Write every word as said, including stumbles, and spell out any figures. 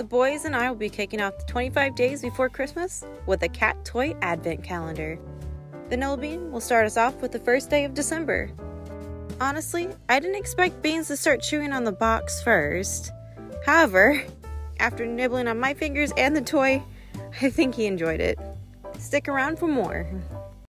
The boys and I will be kicking off the twenty-five days before Christmas with a cat toy advent calendar. Vanilla Bean will start us off with the first day of December. Honestly, I didn't expect Beans to start chewing on the box first. However, after nibbling on my fingers and the toy, I think he enjoyed it. Stick around for more.